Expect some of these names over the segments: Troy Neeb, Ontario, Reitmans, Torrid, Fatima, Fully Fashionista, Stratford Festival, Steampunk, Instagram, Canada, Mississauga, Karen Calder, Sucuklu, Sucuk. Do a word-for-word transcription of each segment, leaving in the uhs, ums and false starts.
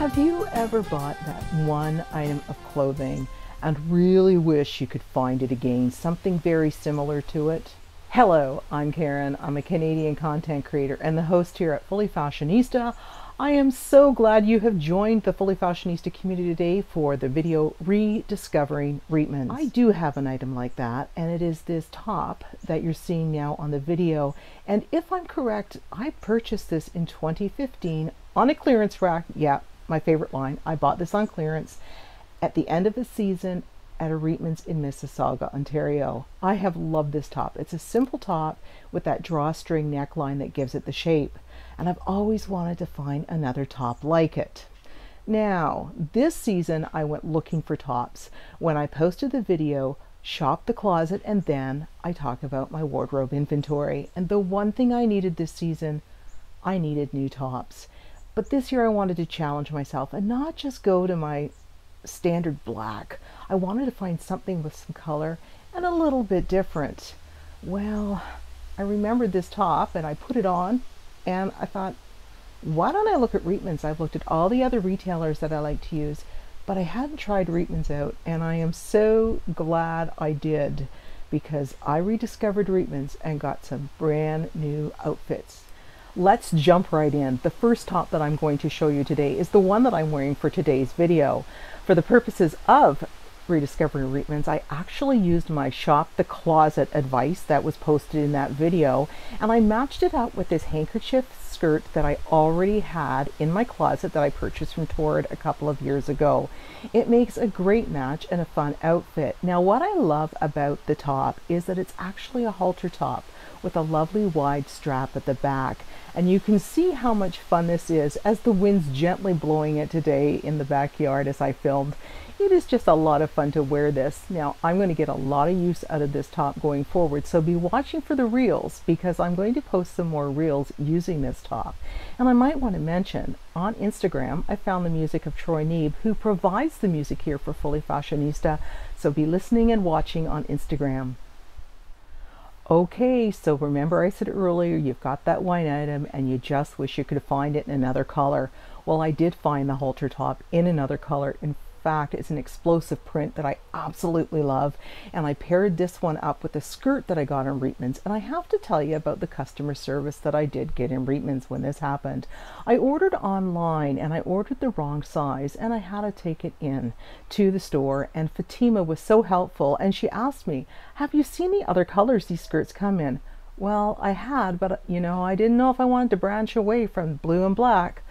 Have you ever bought that one item of clothing and really wish you could find it again, something very similar to it? Hello, I'm Karen. I'm a Canadian content creator and the host here at Fully Fashionista. I am so glad you have joined the Fully Fashionista community today for the video Rediscovering Reitmans. I do have an item like that, and it is this top that you're seeing now on the video. And if I'm correct, I purchased this in twenty fifteen on a clearance rack. Yeah, my favorite line. I bought this on clearance at the end of the season at a Reitmans in Mississauga, Ontario. I have loved this top. It's a simple top with that drawstring neckline that gives it the shape. And I've always wanted to find another top like it. Now, this season I went looking for tops when I posted the video, Shop the Closet, and then I talk about my wardrobe inventory. And the one thing I needed this season, I needed new tops. But this year I wanted to challenge myself and not just go to my standard black. I wanted to find something with some color and a little bit different. Well, I remembered this top and I put it on and I thought, why don't I look at Reitmans? I've looked at all the other retailers that I like to use, but I hadn't tried Reitmans out, and I am so glad I did, because I rediscovered Reitmans and got some brand new outfits. Let's jump right in. The first top that I'm going to show you today is the one that I'm wearing for today's video. For the purposes of rediscovering Reitmans, I actually used my Shop the Closet advice that was posted in that video, and I matched it up with this handkerchief skirt that I already had in my closet that I purchased from Torrid a couple of years ago. It makes a great match and a fun outfit. Now, what I love about the top is that it's actually a halter top with a lovely wide strap at the back. And you can see how much fun this is as the wind's gently blowing it today in the backyard as I filmed. It is just a lot of fun to wear this. Now, I'm going to get a lot of use out of this top going forward, so be watching for the reels, because I'm going to post some more reels using this top. And I might want to mention, on Instagram, I found the music of Troy Neeb, who provides the music here for Fully Fashionista, so be listening and watching on Instagram. Okay, so remember I said earlier, you've got that one item and you just wish you could find it in another color. Well, I did find the halter top in another color. In fact, it's an explosive print that I absolutely love. And I paired this one up with a skirt that I got in Reitmans. And I have to tell you about the customer service that I did get in Reitmans when this happened. I ordered online and I ordered the wrong size, and I had to take it in to the store. And Fatima was so helpful, and she asked me, have you seen the other colors these skirts come in? Well, I had, but you know, I didn't know if I wanted to branch away from blue and black.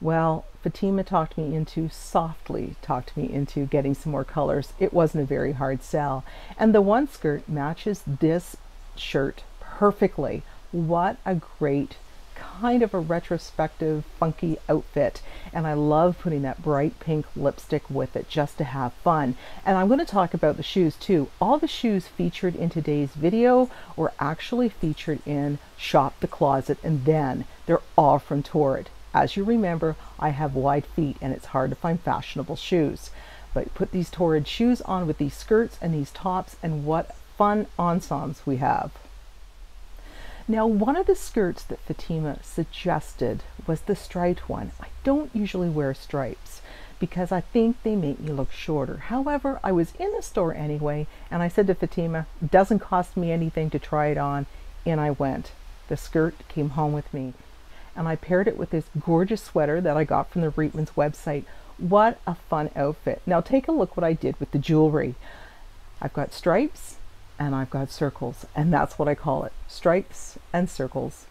Well, Fatima talked me into, softly talked me into getting some more colors. It wasn't a very hard sell. And the one skirt matches this shirt perfectly. What a great kind of a retrospective funky outfit. And I love putting that bright pink lipstick with it just to have fun. And I'm going to talk about the shoes too. All the shoes featured in today's video were actually featured in Shop the Closet, and then they're all from Torrid. As you remember, I have wide feet and it's hard to find fashionable shoes. But put these Torrid shoes on with these skirts and these tops, and what fun ensembles we have. Now, one of the skirts that Fatima suggested was the striped one. I don't usually wear stripes because I think they make me look shorter. However, I was in the store anyway, and I said to Fatima, it doesn't cost me anything to try it on, and I went. The skirt came home with me. And I paired it with this gorgeous sweater that I got from the Reitmans website. What a fun outfit. Now take a look what I did with the jewelry. I've got stripes and I've got circles, and that's what I call it, stripes and circles.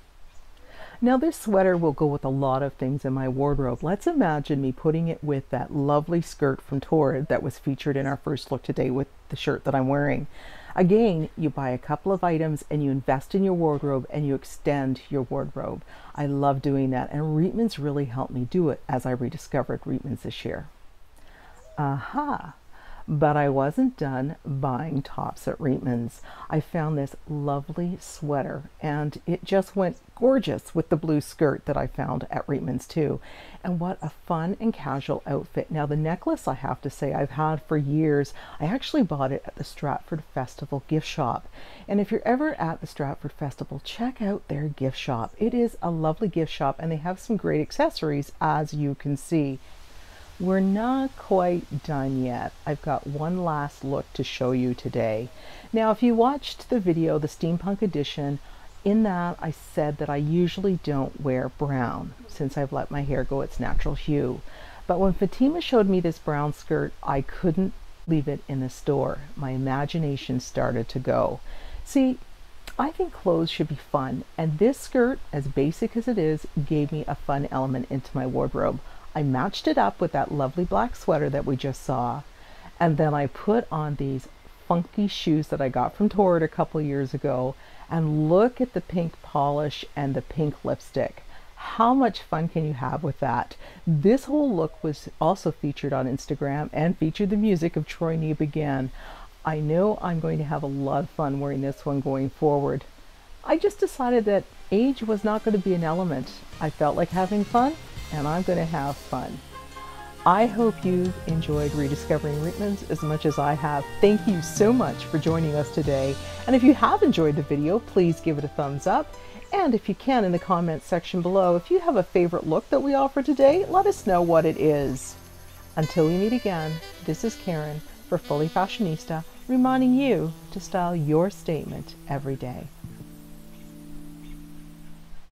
Now this sweater will go with a lot of things in my wardrobe. Let's imagine me putting it with that lovely skirt from Torrid that was featured in our first look today with the shirt that I'm wearing. Again, you buy a couple of items and you invest in your wardrobe and you extend your wardrobe. I love doing that, and Reitmans really helped me do it as I rediscovered Reitmans this year. Aha! But I wasn't done buying tops at Reitmans. I found this lovely sweater, and it just went gorgeous with the blue skirt that I found at Reitmans too. And what a fun and casual outfit. Now the necklace, I have to say, I've had for years. I actually bought it at the Stratford Festival gift shop. And if you're ever at the Stratford Festival, check out their gift shop. It is a lovely gift shop, and they have some great accessories, as you can see. We're not quite done yet. I've got one last look to show you today. Now, if you watched the video, the Steampunk edition, in that I said that I usually don't wear brown since I've let my hair go its natural hue. But when Fatima showed me this brown skirt, I couldn't leave it in the store. My imagination started to go. See, I think clothes should be fun, and this skirt, as basic as it is, gave me a fun element into my wardrobe. I matched it up with that lovely black sweater that we just saw, and then I put on these funky shoes that I got from Torrid a couple years ago, and look at the pink polish and the pink lipstick. How much fun can you have with that? This whole look was also featured on Instagram and featured the music of Troy Neeb again. I know I'm going to have a lot of fun wearing this one going forward. I just decided that age was not going to be an element. I felt like having fun, and I'm going to have fun. I hope you've enjoyed rediscovering Reitmans as much as I have. Thank you so much for joining us today. And if you have enjoyed the video, please give it a thumbs up. And if you can, in the comments section below, if you have a favorite look that we offer today, let us know what it is. Until we meet again, this is Karen for Fully Fashionista, reminding you to style your statement every day.